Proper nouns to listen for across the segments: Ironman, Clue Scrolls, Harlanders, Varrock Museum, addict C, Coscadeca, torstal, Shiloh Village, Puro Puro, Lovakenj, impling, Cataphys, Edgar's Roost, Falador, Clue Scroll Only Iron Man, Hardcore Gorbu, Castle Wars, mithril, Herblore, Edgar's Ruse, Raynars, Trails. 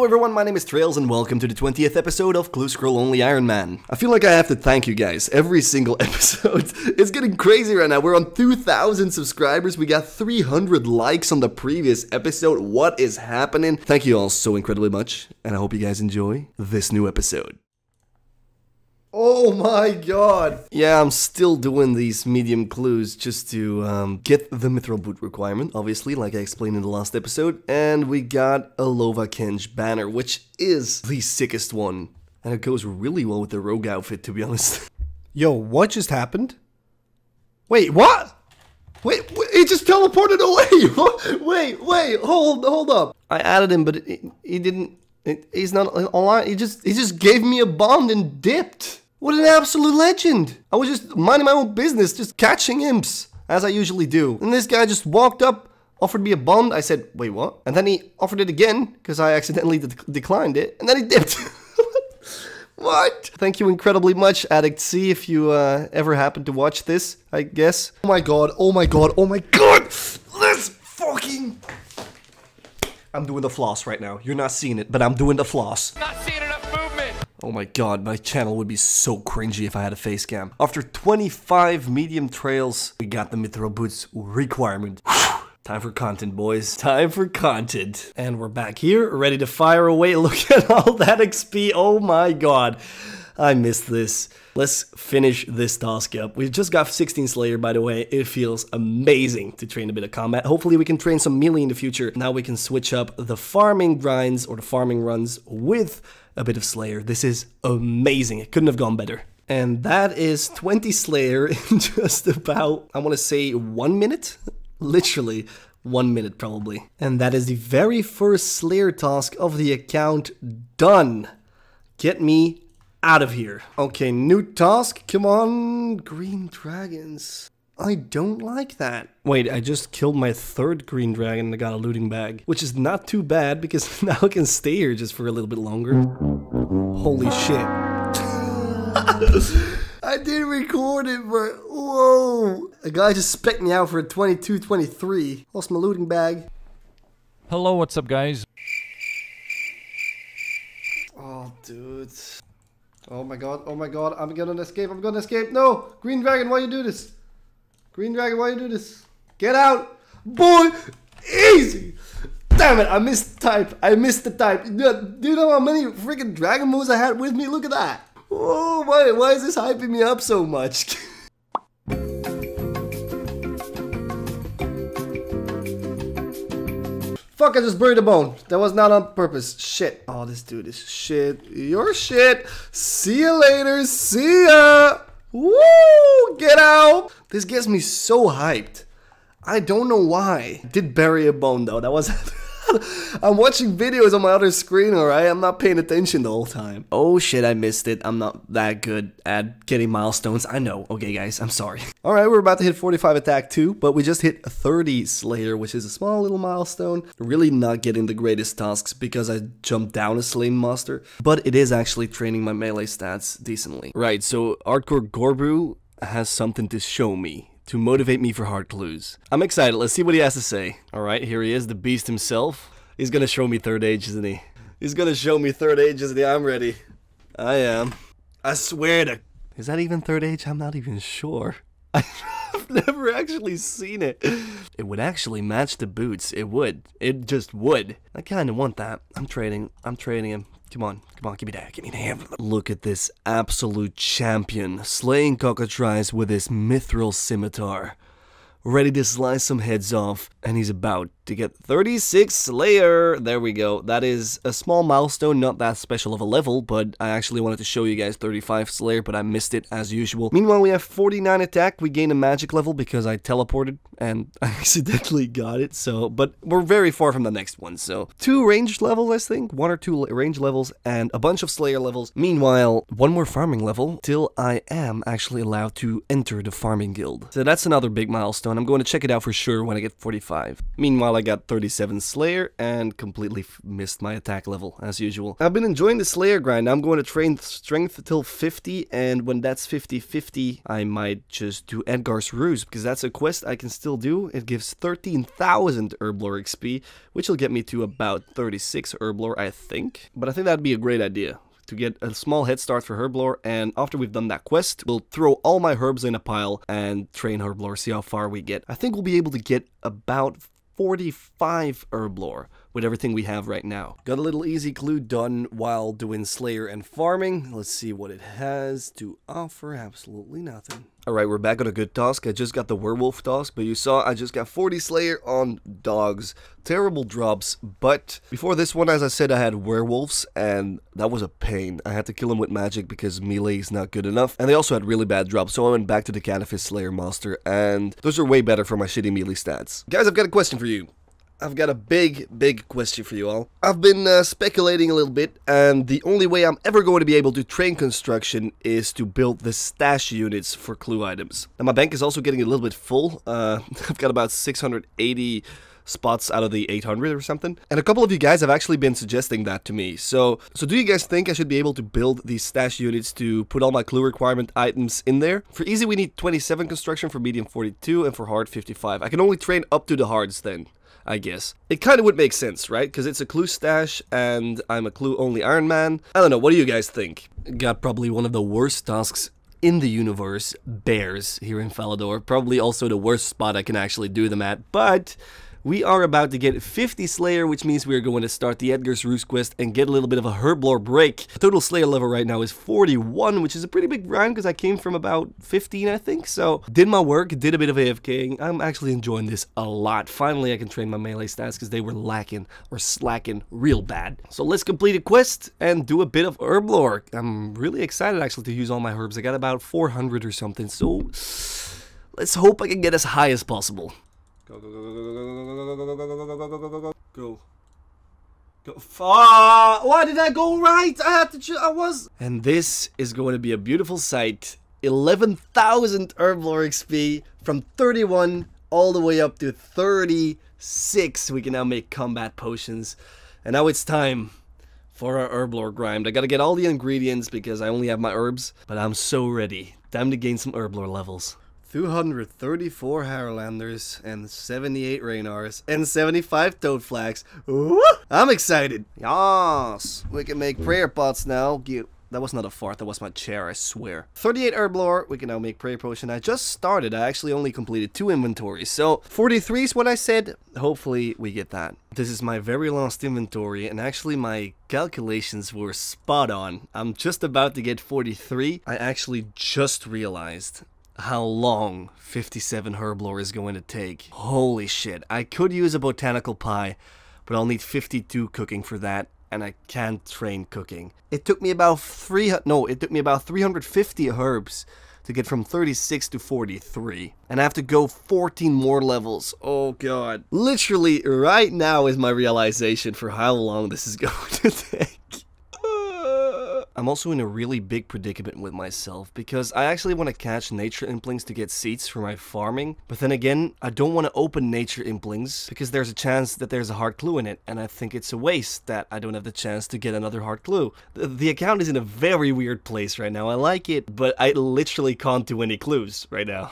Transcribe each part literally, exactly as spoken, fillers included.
Hello everyone, my name is Trails and welcome to the twentieth episode of Clue Scroll Only Iron Man. I feel like I have to thank you guys every single episode. It's getting crazy right now. We're on two thousand subscribers. We got three hundred likes on the previous episode. What is happening? Thank you all so incredibly much and I hope you guys enjoy this new episode. Oh my god! Yeah, I'm still doing these medium clues just to um, get the mithril boot requirement, obviously, like I explained in the last episode. And we got a Lovakenj banner, which is the sickest one. And it goes really well with the rogue outfit, to be honest. Yo, what just happened? Wait, what? Wait, it just teleported away! wait, wait, hold hold up! I added him, but he, he didn't... It, he's not online. He just he just gave me a bond and dipped. What an absolute legend! I was just minding my own business, just catching imps as I usually do. And this guy just walked up, offered me a bond. I said, "Wait, what?" And then he offered it again because I accidentally de declined it, and then he dipped. What? Thank you incredibly much, Addict C, if you uh, ever happen to watch this, I guess. Oh my god! Oh my god! Oh my god! Let's fucking. I'm doing the floss right now. You're not seeing it, but I'm doing the floss. Not seeing enough movement. Oh my god, my channel would be so cringy if I had a face cam. After twenty-five medium trails, we got the mithril boots requirement. Time for content, boys. Time for content. And we're back here, ready to fire away. Look at all that X P. Oh my god. I missed this. Let's finish this task up. We've just got sixteen Slayer, by the way. It feels amazing to train a bit of combat. Hopefully we can train some melee in the future. Now we can switch up the farming grinds or the farming runs with a bit of Slayer. This is amazing. It couldn't have gone better. And that is twenty Slayer in just about, I want to say one minute? Literally. One minute, probably. And that is the very first Slayer task of the account done. Get me out of here. Okay, new task. Come on, green dragons. I don't like that. Wait, I just killed my third green dragon and I got a looting bag, which is not too bad because now I can stay here just for a little bit longer. Holy shit. I did record it, but whoa. A guy just spec'd me out for a twenty-two twenty-three. Lost my looting bag. Hello, what's up, guys? Oh, dude. Oh my god, oh my god, I'm gonna escape, I'm gonna escape, no! Green Dragon, why you do this? Green Dragon, why you do this? Get out! Boy! Easy! Damn it, I missed type, I missed the type. Do you know how many freaking dragon moves I had with me? Look at that! Oh, why, why is this hyping me up so much? Fuck, I just buried a bone. That was not on purpose. Shit. Oh, this dude is shit. You're shit. See you later. See ya. Woo! Get out. This gets me so hyped. I don't know why. I did bury a bone though. That was... I'm watching videos on my other screen, alright? I'm not paying attention the whole time. Oh shit, I missed it. I'm not that good at getting milestones. I know. Okay, guys, I'm sorry. Alright, we're about to hit forty-five attack too, but we just hit thirty Slayer, which is a small little milestone. Really not getting the greatest tasks because I jumped down a slain monster, but it is actually training my melee stats decently. Right, so Hardcore Gorbu has something to show me. To motivate me for hard clues. I'm excited, let's see what he has to say. Alright, here he is, the beast himself. He's gonna show me third age, isn't he? He's gonna show me third age, isn't he? I'm ready. I am. I swear to... Is that even third age? I'm not even sure. I've never actually seen it. It would actually match the boots. It would. It just would. I kinda want that. I'm trading. I'm trading him. Come on, come on, give me that, give me that. Look at this absolute champion, slaying cockatrice with his mithril scimitar. Ready to slice some heads off, and he's about to get thirty-six Slayer. There we go, that is a small milestone, not that special of a level, but I actually wanted to show you guys thirty-five Slayer, but I missed it as usual. Meanwhile, we have forty-nine attack, we gain a magic level because I teleported, and I accidentally got it, so, but we're very far from the next one, so. Two ranged levels, I think, one or two range levels, and a bunch of Slayer levels. Meanwhile, one more farming level, till I am actually allowed to enter the farming guild. So that's another big milestone. milestone. I'm going to check it out for sure when I get forty-five. Meanwhile, I got thirty-seven Slayer and completely f missed my attack level, as usual. I've been enjoying the Slayer grind. I'm going to train strength till fifty, and when that's fifty fifty, I might just do Edgar's Ruse, because that's a quest I can still do. It gives thirteen thousand Herblore X P, which will get me to about thirty-six Herblore, I think. But I think that'd be a great idea, to get a small head start for Herblore, and after we've done that quest, we'll throw all my herbs in a pile and train Herblore, see how far we get. I think we'll be able to get about forty-five Herblore with everything we have right now. Got a little easy clue done while doing Slayer and farming. Let's see what it has to offer. Absolutely nothing. Alright, we're back on a good task. I just got the werewolf task, but you saw I just got forty Slayer on dogs. Terrible drops, but before this one, as I said, I had werewolves, and that was a pain. I had to kill them with magic because melee is not good enough, and they also had really bad drops, so I went back to the Cataphys Slayer monster, and those are way better for my shitty melee stats. Guys, I've got a question for you. I've got a big, big question for you all. I've been uh, speculating a little bit, and the only way I'm ever going to be able to train construction is to build the stash units for clue items. Now, my bank is also getting a little bit full. Uh, I've got about six hundred eighty spots out of the eight hundred or something. And a couple of you guys have actually been suggesting that to me. So, so do you guys think I should be able to build these stash units to put all my clue requirement items in there? For easy, we need twenty-seven construction, for medium forty-two, and for hard fifty-five. I can only train up to the hards then, I guess. It kind of would make sense, right? Because it's a clue stash, and I'm a clue only Iron Man. I don't know, what do you guys think? Got probably one of the worst tasks in the universe, bears, here in Falador. Probably also the worst spot I can actually do them at, but we are about to get fifty Slayer, which means we are going to start the Edgar's Roost quest and get a little bit of a Herblore break. The total Slayer level right now is forty-one, which is a pretty big grind because I came from about fifteen, I think. So, did my work, did a bit of AFKing. I'm actually enjoying this a lot. Finally, I can train my melee stats because they were lacking or slacking real bad. So, let's complete a quest and do a bit of Herblore. I'm really excited, actually, to use all my herbs. I got about four hundred or something, so let's hope I can get as high as possible. Go, go, go, go, go, go, go, go, go, go, go, go, go, go, go, ah, why did I go right? I had to, I was. And this is going to be a beautiful sight. eleven thousand Herblore X P from thirty-one all the way up to thirty-six. We can now make combat potions. And now it's time for our Herblore grind. I gotta get all the ingredients because I only have my herbs. But I'm so ready. Time to gain some Herblore levels. two hundred thirty-four Harlanders and seventy-eight Raynars and seventy-five Toad Flags. Woo! I'm excited. Yes, we can make prayer pots now. You. That was not a fart. That was my chair. I swear. thirty-eight Herblore. We can now make prayer potion. I just started. I actually only completed two inventories. So forty-three is what I said. Hopefully we get that. This is my very last inventory, and actually my calculations were spot on. I'm just about to get forty-three. I actually just realized how long fifty-seven Herblore is going to take. Holy shit, I could use a botanical pie, but I'll need fifty-two cooking for that, and I can't train cooking. It took me about three, no, it took me about three hundred fifty herbs to get from thirty-six to forty-three. And I have to go fourteen more levels. Oh god. Literally right now is my realization for how long this is going to take. I'm also in a really big predicament with myself because I actually want to catch nature implings to get seeds for my farming, but then again, I don't want to open nature implings because there's a chance that there's a hard clue in it, and I think it's a waste that I don't have the chance to get another hard clue. The, the account is in a very weird place right now. I like it, but I literally can't do any clues right now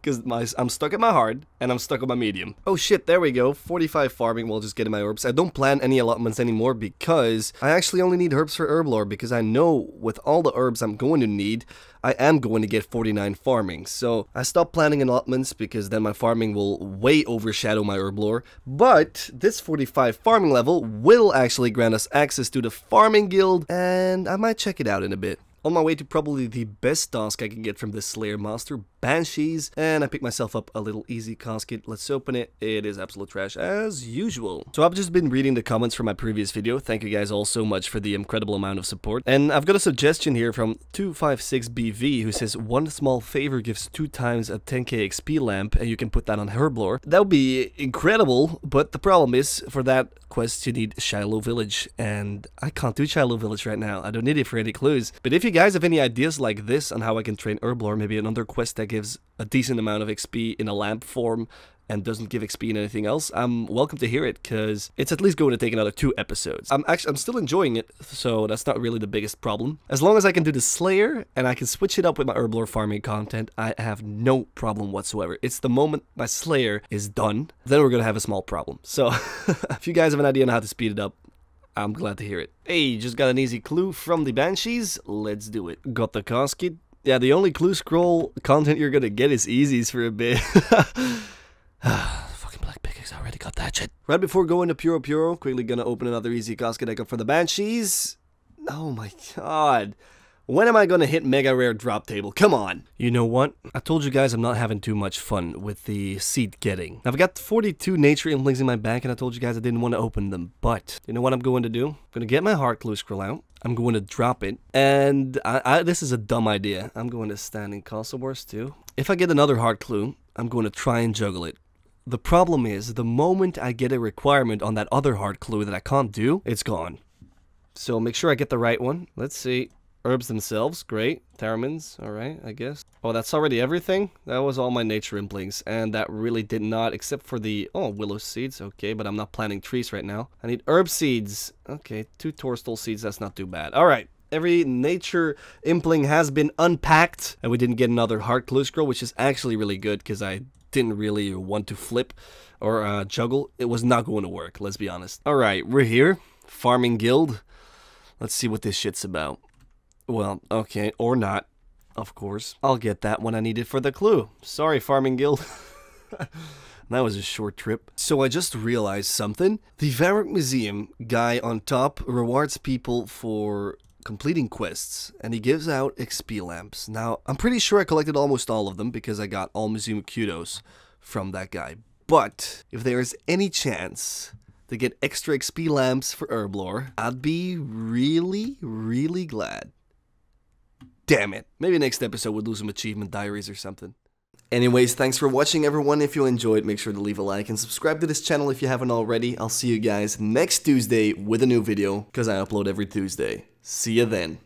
because I'm stuck at my hard and I'm stuck at my medium. Oh shit, there we go. forty-five farming while just getting my herbs. I don't plan any allotments anymore because I actually only need herbs for Herblore because Because I know with all the herbs I'm going to need, I am going to get forty-nine farming. So I stopped planning allotments because then my farming will way overshadow my Herblore. But this forty-five farming level will actually grant us access to the farming guild, and I might check it out in a bit. On my way to probably the best task I can get from this Slayer monster, Banshees, and I picked myself up a little easy casket. Let's open it. It is absolute trash as usual. So I've just been reading the comments from my previous video. Thank you guys all so much for the incredible amount of support. And I've got a suggestion here from two five six B V who says, one small favor gives two times a ten K X P lamp, and you can put that on Herblore. That would be incredible, but the problem is, for that quest you need Shiloh Village, and I can't do Shiloh Village right now. I don't need it for any clues. But if you guys have any ideas like this on how I can train Herblore, maybe another quest that gives a decent amount of X P in a lamp form and doesn't give X P in anything else, I'm welcome to hear it, because it's at least going to take another two episodes. I'm actually, I'm still enjoying it, so that's not really the biggest problem. As long as I can do the Slayer and I can switch it up with my Herblore farming content, I have no problem whatsoever. It's the moment my Slayer is done, then we're going to have a small problem. So if you guys have an idea on how to speed it up, I'm glad to hear it. Hey, just got an easy clue from the Banshees. Let's do it. Got the Coscadeca. Yeah, the only clue scroll content you're going to get is easies for a bit. Fucking black pickaxe, I already got that shit. Right before going to Puro Puro, quickly gonna open another easy Coscadeca for the Banshees. Oh my god. When am I gonna hit mega rare drop table? Come on. You know what? I told you guys I'm not having too much fun with the seed getting. Now, I've got forty-two nature inklings in my bank and I told you guys I didn't want to open them, but you know what I'm going to do? I'm gonna get my heart clue scroll out. I'm going to drop it. And I, I, this is a dumb idea. I'm going to stand in Castle Wars too. If I get another heart clue, I'm going to try and juggle it. The problem is, the moment I get a requirement on that other hard clue that I can't do, it's gone. So make sure I get the right one. Let's see. Herbs themselves, great. Theremins, alright, I guess. Oh, that's already everything? That was all my nature implings, and that really did not, except for the... Oh, willow seeds, okay, but I'm not planting trees right now. I need herb seeds. Okay, two torstal seeds, that's not too bad. Alright. Every nature impling has been unpacked, and we didn't get another heart clue scroll, which is actually really good, because I didn't really want to flip or uh, juggle. It was not going to work, let's be honest. Alright, we're here. Farming guild. Let's see what this shit's about. Well, okay, or not, of course. I'll get that when I need it for the clue. Sorry, farming guild. That was a short trip. So I just realized something. The Varrock Museum guy on top rewards people for completing quests, and he gives out X P lamps. Now, I'm pretty sure I collected almost all of them because I got all Museum Kudos from that guy. But if there is any chance to get extra X P lamps for Herblore, I'd be really, really glad. Damn it. Maybe next episode we'll do some achievement diaries or something. Anyways, thanks for watching, everyone. If you enjoyed, make sure to leave a like and subscribe to this channel if you haven't already. I'll see you guys next Tuesday with a new video, because I upload every Tuesday. See you then.